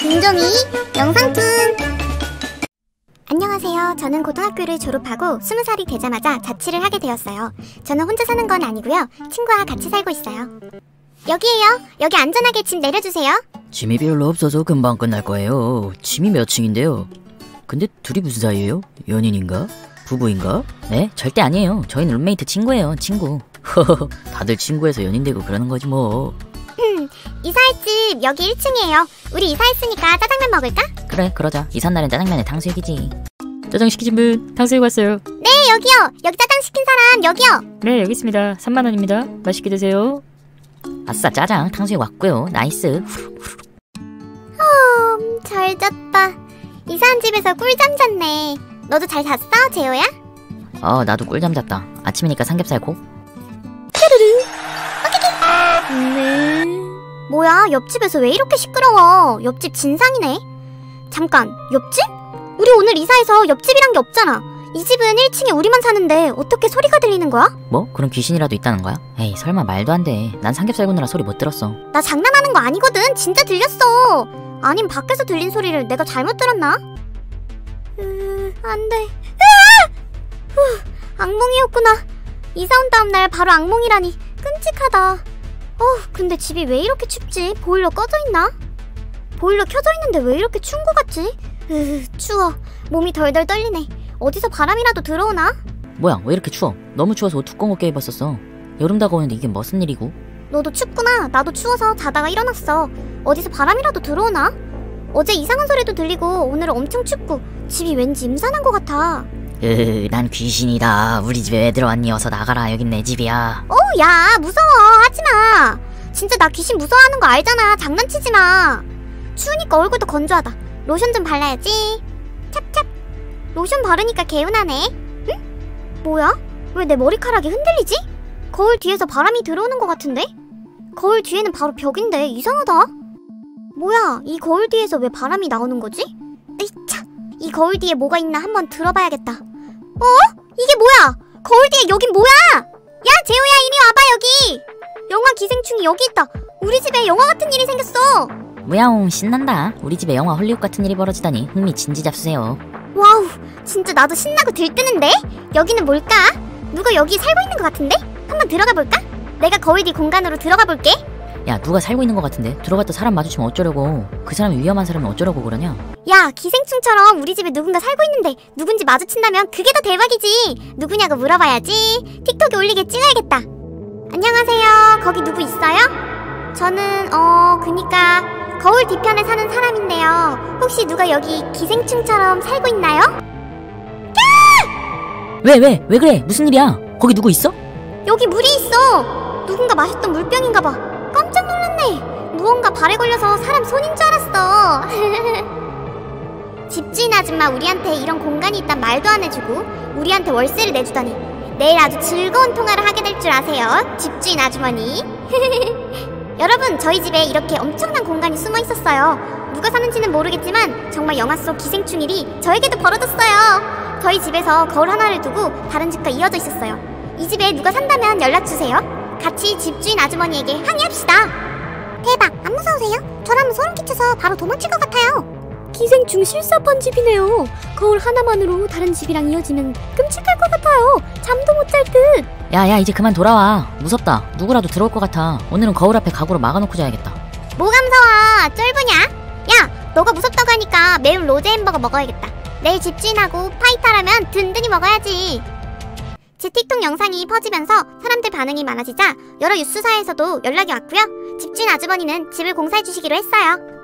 긍정이 영상툰. 안녕하세요. 저는 고등학교를 졸업하고 20살이 되자마자 자취를 하게 되었어요. 저는 혼자 사는 건 아니고요, 친구와 같이 살고 있어요. 여기에요. 여기 안전하게 짐 내려주세요. 짐이 별로 없어서 금방 끝날 거예요. 짐이 몇 층인데요? 근데 둘이 무슨 사이예요? 연인인가? 부부인가? 네, 절대 아니에요. 저희는 룸메이트 친구예요. 친구. 허허허, 다들 친구에서 연인되고 그러는 거지 뭐. 이사할 집 여기 1층이에요. 우리 이사했으니까 짜장면 먹을까? 그래, 그러자. 이삿날엔 짜장면에 탕수육이지. 짜장 시키신 분, 탕수육 왔어요. 네, 여기요. 여기 짜장 시킨 사람, 여기요. 네, 여기 있습니다. 3만원입니다. 맛있게 드세요. 아싸, 짜장, 탕수육 왔고요. 나이스. 후루후루. 잘 잤다. 이사한 집에서 꿀잠 잤네. 너도 잘 잤어, 재호야? 나도 꿀잠 잤다. 아침이니까 삼겹살 고. 뾰루루. 네. 뭐야, 옆집에서 왜 이렇게 시끄러워. 옆집 진상이네. 잠깐, 옆집? 우리 오늘 이사해서 옆집이란 게 없잖아. 이 집은 1층에 우리만 사는데 어떻게 소리가 들리는 거야? 뭐? 그럼 귀신이라도 있다는 거야? 에이, 설마 말도 안 돼. 난 삼겹살 구느라 소리 못 들었어. 나 장난하는 거 아니거든. 진짜 들렸어. 아님 밖에서 들린 소리를 내가 잘못 들었나? 안 돼. 후, 악몽이었구나. 이사 온 다음 날 바로 악몽이라니 끔찍하다. 근데 집이 왜 이렇게 춥지? 보일러 꺼져 있나? 보일러 켜져 있는데 왜 이렇게 추운 거 같지? 추워. 몸이 덜덜 떨리네. 어디서 바람이라도 들어오나? 뭐야, 왜 이렇게 추워? 너무 추워서 옷 두꺼운 거 껴입었었어. 여름 다가오는데 이게 무슨 일이고? 너도 춥구나. 나도 추워서 자다가 일어났어. 어디서 바람이라도 들어오나? 어제 이상한 소리도 들리고 오늘은 엄청 춥고 집이 왠지 임산한 것 같아. 난 귀신이다. 우리 집에 왜 들어왔니? 어서 나가라. 여긴 내 집이야. 야, 무서워. 하지마. 진짜 나 귀신 무서워하는 거 알잖아. 장난치지 마. 추우니까 얼굴도 건조하다. 로션 좀 발라야지. 찹찹. 로션 바르니까 개운하네. 응? 뭐야? 왜 내 머리카락이 흔들리지? 거울 뒤에서 바람이 들어오는 것 같은데? 거울 뒤에는 바로 벽인데 이상하다. 뭐야, 이 거울 뒤에서 왜 바람이 나오는 거지? 으이차! 이 거울 뒤에 뭐가 있나 한번 들어봐야겠다. 이게 뭐야? 거울 뒤에 여긴 뭐야? 야, 재호야, 이리 와봐. 여기 영화 기생충이 여기 있다. 우리 집에 영화 같은 일이 생겼어. 무야옹, 신난다. 우리 집에 영화 헐리우드 같은 일이 벌어지다니 흥미진지 잡수세요. 와우, 진짜 나도 신나고 들뜨는데? 여기는 뭘까? 누가 여기 살고 있는 것 같은데? 한번 들어가 볼까? 내가 거울 뒤 공간으로 들어가 볼게. 야, 누가 살고 있는 것 같은데? 들어갔다 사람 마주치면 어쩌려고. 그 사람이 위험한 사람은 어쩌라고 그러냐? 야, 기생충처럼 우리 집에 누군가 살고 있는데 누군지 마주친다면 그게 더 대박이지. 누구냐고 물어봐야지. 틱톡에 올리게 찍어야겠다. 안녕하세요, 거기 누구 있어요? 저는 그니까 거울 뒤편에 사는 사람인데요, 혹시 누가 여기 기생충처럼 살고 있나요? 왜 그래? 무슨 일이야? 거기 누구 있어? 여기 물이 있어. 누군가 마셨던 물병인가봐. 깜짝 놀랐네. 무언가 발에 걸려서 사람 손인 줄 알았어. 집주인 아줌마 우리한테 이런 공간이 있단 말도 안 해주고 우리한테 월세를 내주다니. 내일 아주 즐거운 통화를 하게 될 줄 아세요, 집주인 아주머니. 여러분, 저희 집에 이렇게 엄청난 공간이 숨어 있었어요. 누가 사는지는 모르겠지만 정말 영화 속 기생충 일이 저에게도 벌어졌어요. 저희 집에서 거울 하나를 두고 다른 집과 이어져 있었어요. 이 집에 누가 산다면 연락주세요. 같이 집주인 아주머니에게 항의합시다. 대박, 안 무서우세요? 저라면 소름 끼쳐서 바로 도망칠 것 같아요. 기생충 실사판 집이네요. 거울 하나만으로 다른 집이랑 이어지면 끔찍할 것 같아요. 잠도 못 잘 듯. 야야, 이제 그만 돌아와. 무섭다. 누구라도 들어올 것 같아. 오늘은 거울 앞에 가구로 막아놓고 자야겠다. 뭐가 무서워, 쫄보냐? 야, 너가 무섭다고 하니까 매운 로제 햄버거 먹어야겠다. 내일 집주인하고 파이타라면 든든히 먹어야지. 제 틱톡 영상이 퍼지면서 사람들 반응이 많아지자 여러 유수사에서도 연락이 왔고요. 집주인 아주머니는 집을 공사해주시기로 했어요.